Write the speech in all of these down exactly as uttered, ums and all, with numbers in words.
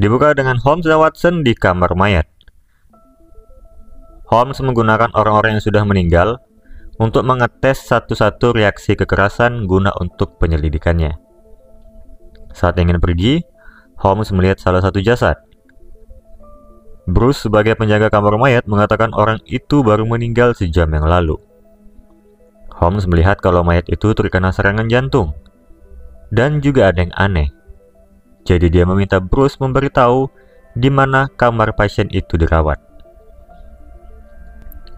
Dibuka dengan Holmes dan Watson di kamar mayat. Holmes menggunakan orang-orang yang sudah meninggal untuk mengetes satu-satu reaksi kekerasan guna untuk penyelidikannya. Saat ingin pergi, Holmes melihat salah satu jasad. Bruce sebagai penjaga kamar mayat mengatakan orang itu baru meninggal sejam yang lalu. Holmes melihat kalau mayat itu terkena serangan jantung. Dan juga ada yang aneh. Jadi dia meminta Bruce memberitahu di mana kamar pasien itu dirawat.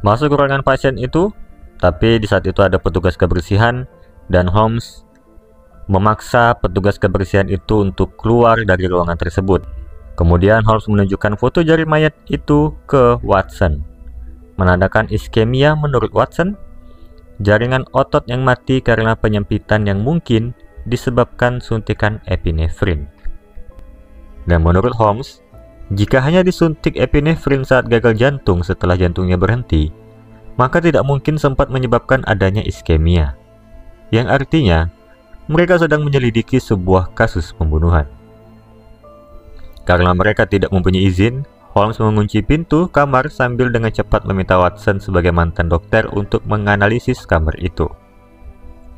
Masuk ruangan pasien itu, tapi di saat itu ada petugas kebersihan dan Holmes memaksa petugas kebersihan itu untuk keluar dari ruangan tersebut. Kemudian Holmes menunjukkan foto jari mayat itu ke Watson, menandakan iskemia menurut Watson, jaringan otot yang mati karena penyempitan yang mungkin disebabkan suntikan epinefrin. Dan menurut Holmes, jika hanya disuntik epinefrin saat gagal jantung setelah jantungnya berhenti, maka tidak mungkin sempat menyebabkan adanya iskemia, yang artinya mereka sedang menyelidiki sebuah kasus pembunuhan. Karena mereka tidak mempunyai izin, Holmes mengunci pintu kamar sambil dengan cepat meminta Watson sebagai mantan dokter untuk menganalisis kamar itu.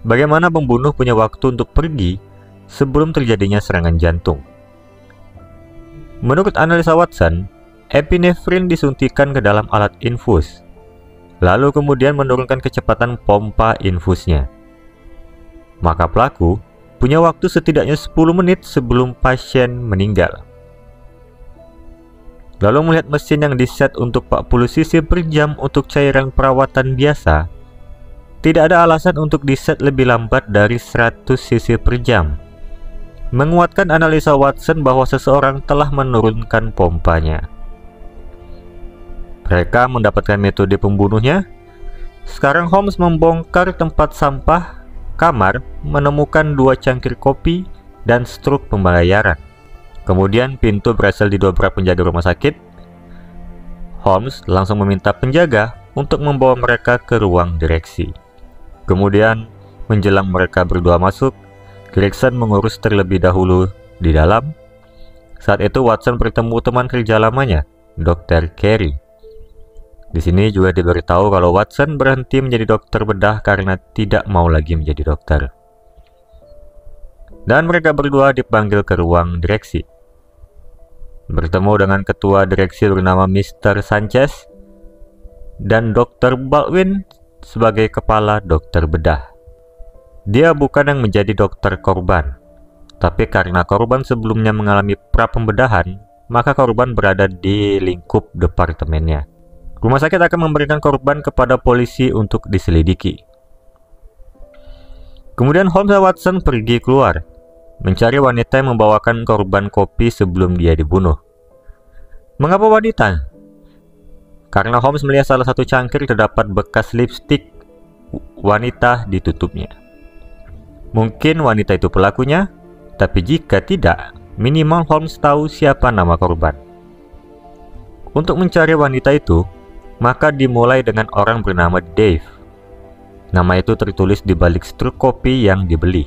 Bagaimana pembunuh punya waktu untuk pergi sebelum terjadinya serangan jantung? Menurut analisa Watson, epinefrin disuntikan ke dalam alat infus, lalu kemudian menurunkan kecepatan pompa infusnya. Maka pelaku punya waktu setidaknya sepuluh menit sebelum pasien meninggal. Lalu melihat mesin yang diset untuk empat puluh cc per jam untuk cairan perawatan biasa, tidak ada alasan untuk diset lebih lambat dari seratus cc per jam. Menguatkan analisa Watson bahwa seseorang telah menurunkan pompanya. Mereka mendapatkan metode pembunuhnya. Sekarang Holmes membongkar tempat sampah kamar, menemukan dua cangkir kopi dan struk pembayaran. Kemudian pintu berhasil didobrak penjaga rumah sakit. Holmes langsung meminta penjaga untuk membawa mereka ke ruang direksi. Kemudian menjelang mereka berdua masuk, Gregson mengurus terlebih dahulu di dalam. Saat itu Watson bertemu teman kerja lamanya, dokter Carrie. Di sini juga diberitahu kalau Watson berhenti menjadi dokter bedah karena tidak mau lagi menjadi dokter. Dan mereka berdua dipanggil ke ruang direksi. Bertemu dengan ketua direksi bernama mister Sanchez dan dokter Baldwin sebagai kepala dokter bedah. Dia bukan yang menjadi dokter korban, tapi karena korban sebelumnya mengalami pra pembedahan, maka korban berada di lingkup departemennya. Rumah sakit akan memberikan korban kepada polisi untuk diselidiki. Kemudian Holmes dan Watson pergi keluar, mencari wanita yang membawakan korban kopi sebelum dia dibunuh. Mengapa wanita? Karena Holmes melihat salah satu cangkir terdapat bekas lipstik wanita di tutupnya. Mungkin wanita itu pelakunya, tapi jika tidak, minimal Holmes tahu siapa nama korban. Untuk mencari wanita itu, maka dimulai dengan orang bernama Dave. Nama itu tertulis di balik struk kopi yang dibeli.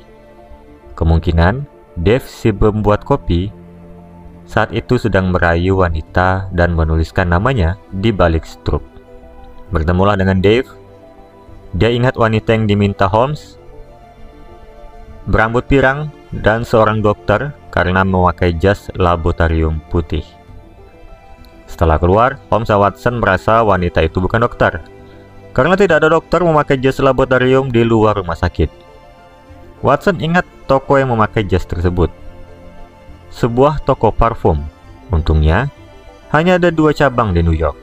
Kemungkinan Dave si pembuat kopi saat itu sedang merayu wanita dan menuliskan namanya di balik struk. Bertemulah dengan Dave. Dia ingat wanita yang diminta Holmes, berambut pirang dan seorang dokter karena memakai jas laboratorium putih. Setelah keluar, Holmes dan Watson merasa wanita itu bukan dokter, karena tidak ada dokter memakai jas laboratorium di luar rumah sakit. Watson ingat toko yang memakai jas tersebut. Sebuah toko parfum. Untungnya, hanya ada dua cabang di New York.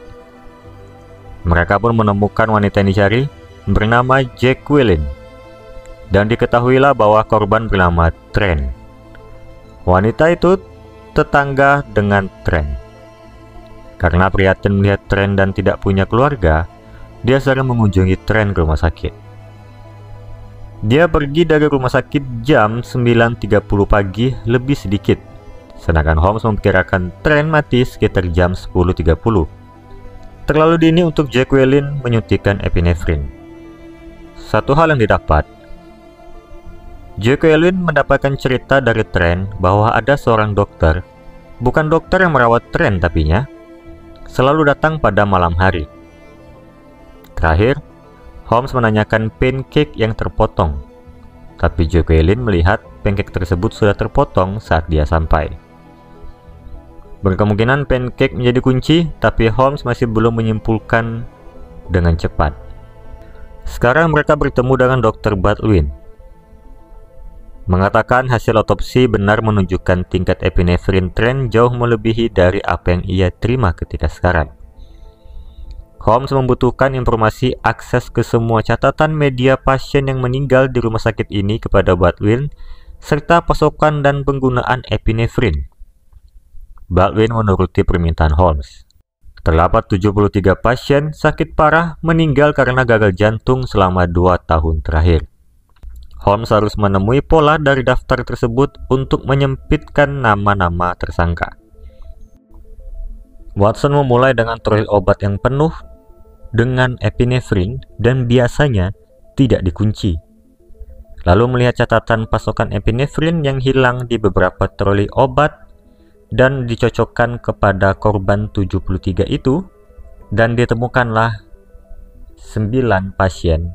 Mereka pun menemukan wanita yang dicari bernama Jacqueline. Dan diketahuilah bahwa korban bernama Trent. Wanita itu tetangga dengan Trent. Karena prihatin melihat Trent dan tidak punya keluarga, dia sering mengunjungi Trent ke rumah sakit. Dia pergi dari rumah sakit jam sembilan tiga puluh pagi lebih sedikit. Sedangkan Holmes memperkirakan Trent mati sekitar jam sepuluh tiga puluh. Terlalu dini untuk Jacqueline menyuntikkan epinefrin. Satu hal yang didapat, Jacqueline mendapatkan cerita dari Trent bahwa ada seorang dokter Bukan dokter yang merawat Trent, tapinya selalu datang pada malam hari. Terakhir, Holmes menanyakan pancake yang terpotong, tapi Jacqueline melihat pancake tersebut sudah terpotong saat dia sampai. Berkemungkinan pancake menjadi kunci, tapi Holmes masih belum menyimpulkan dengan cepat. Sekarang mereka bertemu dengan dokter Baldwin. Mengatakan hasil otopsi benar menunjukkan tingkat epinefrin Trent jauh melebihi dari apa yang ia terima ketika sekarang. Holmes membutuhkan informasi akses ke semua catatan media pasien yang meninggal di rumah sakit ini kepada Baldwin, serta pasokan dan penggunaan epinefrin. Baldwin menuruti permintaan Holmes. Terdapat tujuh puluh tiga pasien sakit parah meninggal karena gagal jantung selama dua tahun terakhir. Holmes harus menemui pola dari daftar tersebut untuk menyempitkan nama-nama tersangka. Watson memulai dengan troil obat yang penuh dengan epinefrin dan biasanya tidak dikunci. Lalu melihat catatan pasokan epinefrin yang hilang di beberapa troli obat dan dicocokkan kepada korban tujuh puluh tiga itu, dan ditemukanlah sembilan pasien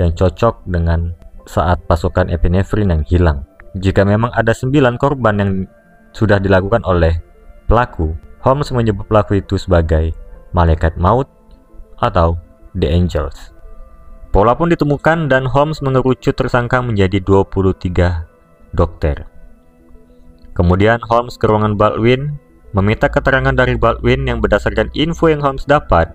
yang cocok dengan saat pasokan epinefrin yang hilang. Jika memang ada sembilan korban yang sudah dilakukan oleh pelaku, Holmes menyebut pelaku itu sebagai malaikat maut atau The Angels. Pola pun ditemukan dan Holmes mengerucut tersangka menjadi dua puluh tiga dokter. Kemudian Holmes ke ruangan Baldwin, meminta keterangan dari Baldwin yang berdasarkan info yang Holmes dapat,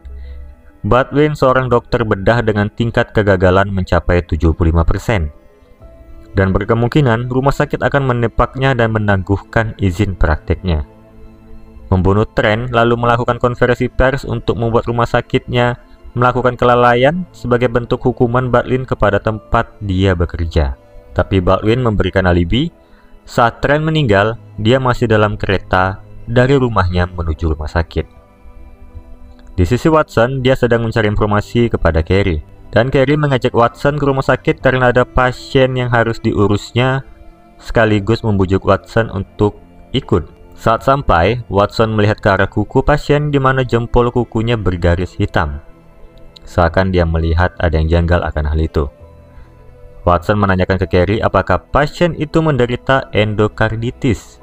Baldwin seorang dokter bedah dengan tingkat kegagalan mencapai tujuh puluh lima persen, dan berkemungkinan rumah sakit akan menepaknya dan menangguhkan izin prakteknya. Membunuh Trent lalu melakukan konferensi pers untuk membuat rumah sakitnya melakukan kelalaian sebagai bentuk hukuman Baldwin kepada tempat dia bekerja. Tapi Baldwin memberikan alibi, saat Trent meninggal, dia masih dalam kereta dari rumahnya menuju rumah sakit. Di sisi Watson, dia sedang mencari informasi kepada Carrie, dan Carrie mengajak Watson ke rumah sakit karena ada pasien yang harus diurusnya, sekaligus membujuk Watson untuk ikut. Saat sampai, Watson melihat ke arah kuku pasien di mana jempol kukunya bergaris hitam. Seakan dia melihat ada yang janggal akan hal itu. Watson menanyakan ke Carrie apakah pasien itu menderita endokarditis,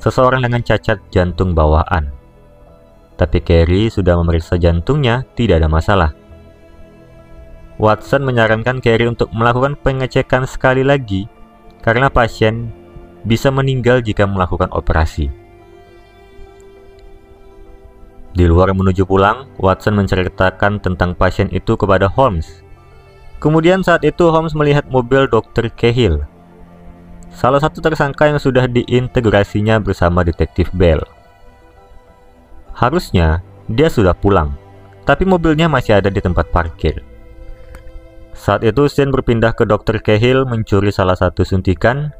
seseorang dengan cacat jantung bawaan. Tapi Carrie sudah memeriksa jantungnya, tidak ada masalah. Watson menyarankan Carrie untuk melakukan pengecekan sekali lagi karena pasien bisa meninggal jika melakukan operasi. Di luar menuju pulang, Watson menceritakan tentang pasien itu kepada Holmes. Kemudian saat itu Holmes melihat mobil dokter Cahill, salah satu tersangka yang sudah diintegrasinya bersama detektif Bell. Harusnya dia sudah pulang, tapi mobilnya masih ada di tempat parkir. Saat itu Shane berpindah ke dokter Cahill mencuri salah satu suntikan,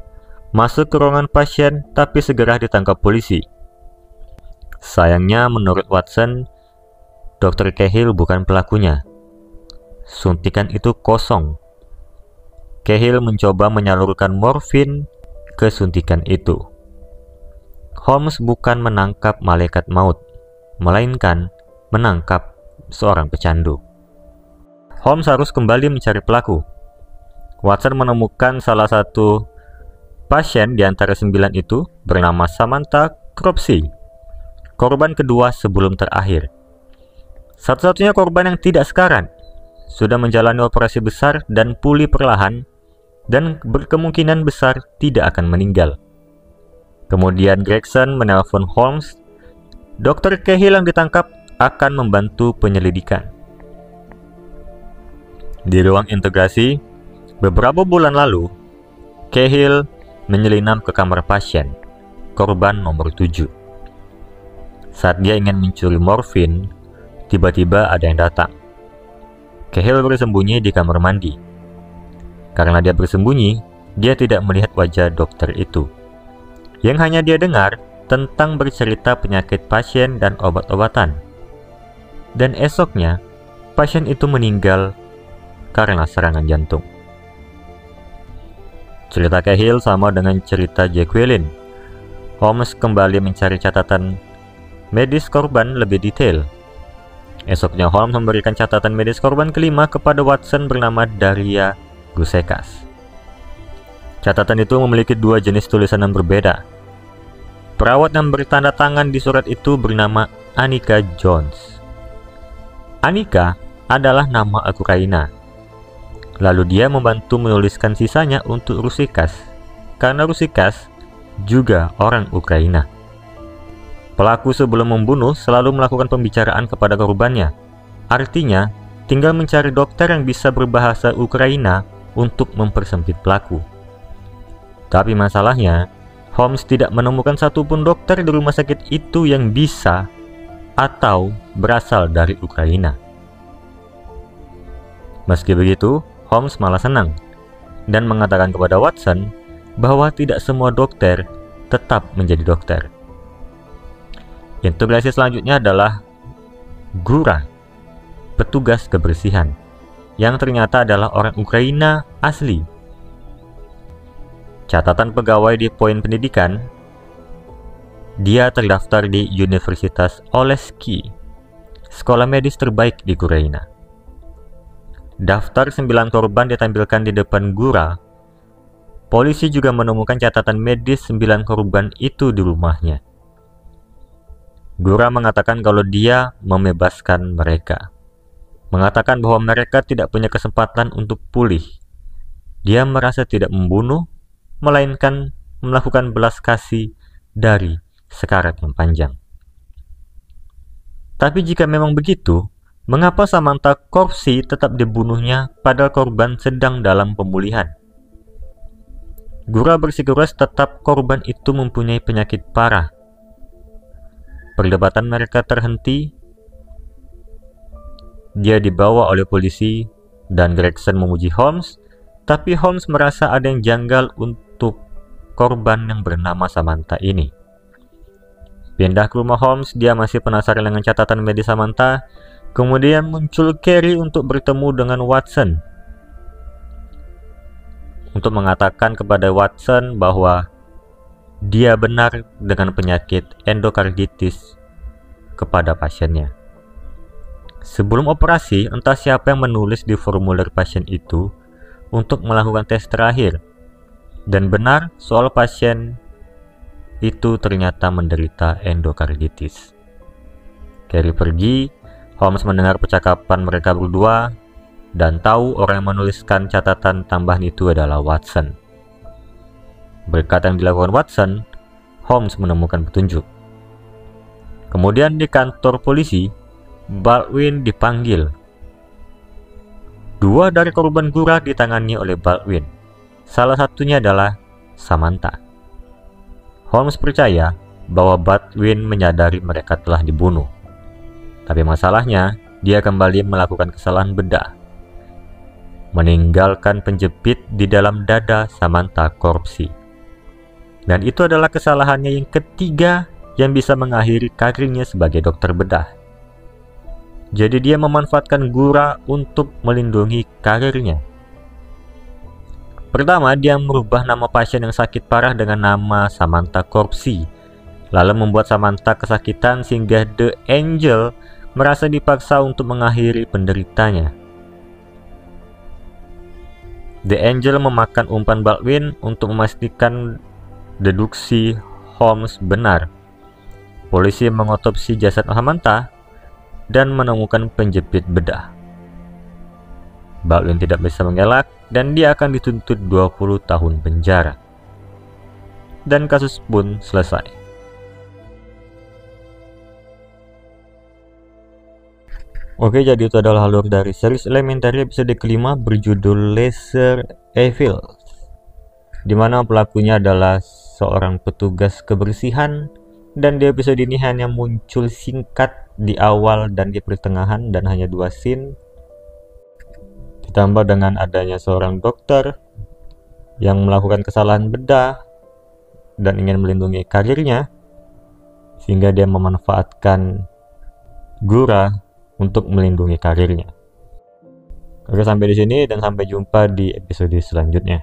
masuk ke ruangan pasien tapi segera ditangkap polisi. Sayangnya menurut Watson, dokter Cahill bukan pelakunya. Suntikan itu kosong. Cahill mencoba menyalurkan morfin ke suntikan itu. Holmes bukan menangkap malaikat maut, melainkan menangkap seorang pecandu. Holmes harus kembali mencari pelaku. Watson menemukan salah satu pasien di antara sembilan itu bernama Samantha Cropsey, korban kedua sebelum terakhir. Satu-satunya korban yang tidak sekarat, sudah menjalani operasi besar dan pulih perlahan, dan berkemungkinan besar tidak akan meninggal. Kemudian Gregson menelpon Holmes. Dokter Cahill yang ditangkap akan membantu penyelidikan. Di ruang integrasi, beberapa bulan lalu, Cahill menyelinap ke kamar pasien, korban nomor tujuh. Saat dia ingin mencuri morfin, tiba-tiba ada yang datang. Cahill bersembunyi di kamar mandi. Karena dia bersembunyi, dia tidak melihat wajah dokter itu. Yang hanya dia dengar tentang bercerita penyakit pasien dan obat-obatan. Dan esoknya, pasien itu meninggal karena serangan jantung. Cerita Cahill sama dengan cerita Jacqueline. Holmes kembali mencari catatan medis korban lebih detail. Esoknya Holmes memberikan catatan medis korban kelima kepada Watson bernama Daria Gusekas. Catatan itu memiliki dua jenis tulisan yang berbeda. Perawat yang bertanda tangan di surat itu bernama Annika Jones. Annika adalah nama aku Raina. Lalu dia membantu menuliskan sisanya untuk Rusikas, karena Rusikas juga orang Ukraina. Pelaku sebelum membunuh selalu melakukan pembicaraan kepada korbannya. Artinya, tinggal mencari dokter yang bisa berbahasa Ukraina untuk mempersempit pelaku. Tapi masalahnya, Holmes tidak menemukan satupun dokter di rumah sakit itu yang bisa atau berasal dari Ukraina. Meski begitu, Holmes malah senang dan mengatakan kepada Watson bahwa tidak semua dokter tetap menjadi dokter. Integrasi selanjutnya adalah Gura, petugas kebersihan, yang ternyata adalah orang Ukraina asli. Catatan pegawai di poin pendidikan, dia terdaftar di Universitas Oleski, sekolah medis terbaik di Ukraina. Daftar sembilan korban ditampilkan di depan Gura. Polisi juga menemukan catatan medis sembilan korban itu di rumahnya. Gura mengatakan kalau dia membebaskan mereka, mengatakan bahwa mereka tidak punya kesempatan untuk pulih. Dia merasa tidak membunuh, melainkan melakukan belas kasih dari sekarat yang panjang. Tapi jika memang begitu, mengapa Samantha Corsi tetap dibunuhnya padahal korban sedang dalam pemulihan? Gura bersikeras tetap korban itu mempunyai penyakit parah. Perdebatan mereka terhenti. Dia dibawa oleh polisi dan Gregson memuji Holmes, tapi Holmes merasa ada yang janggal untuk korban yang bernama Samantha ini. Pindah ke rumah Holmes, dia masih penasaran dengan catatan medis Samantha. Kemudian muncul Carrie untuk bertemu dengan Watson, untuk mengatakan kepada Watson bahwa dia benar dengan penyakit endokarditis kepada pasiennya. Sebelum operasi, entah siapa yang menulis di formulir pasien itu untuk melakukan tes terakhir, dan benar soal pasien itu ternyata menderita endokarditis. Carrie pergi. Holmes mendengar percakapan mereka berdua dan tahu orang yang menuliskan catatan tambahan itu adalah Watson. Berkat yang dilakukan Watson, Holmes menemukan petunjuk. Kemudian di kantor polisi, Baldwin dipanggil. Dua dari korban Gura ditangani oleh Baldwin. Salah satunya adalah Samantha. Holmes percaya bahwa Baldwin menyadari mereka telah dibunuh. Tapi masalahnya, dia kembali melakukan kesalahan benda, meninggalkan penjepit di dalam dada Samantha Corsi. Dan itu adalah kesalahannya yang ketiga yang bisa mengakhiri karirnya sebagai dokter bedah. Jadi dia memanfaatkan Gura untuk melindungi karirnya. Pertama, dia merubah nama pasien yang sakit parah dengan nama Samantha Corsi, lalu membuat Samantha kesakitan sehingga The Angel merasa dipaksa untuk mengakhiri penderitanya. The Angel memakan umpan Baldwin untuk memastikan deduksi Holmes benar. Polisi mengotopsi jasad Samantha dan menemukan penjepit bedah. Baldwin tidak bisa mengelak dan dia akan dituntut dua puluh tahun penjara. Dan kasus pun selesai. Oke, jadi itu adalah alur dari series Elementary episode kelima berjudul Lesser Evils, dimana pelakunya adalah seorang petugas kebersihan. Dan di episode ini hanya muncul singkat di awal dan di pertengahan, dan hanya dua scene. Ditambah dengan adanya seorang dokter yang melakukan kesalahan bedah dan ingin melindungi karirnya, sehingga dia memanfaatkan Gura untuk melindungi karirnya. Oke, sampai di sini dan sampai jumpa di episode selanjutnya.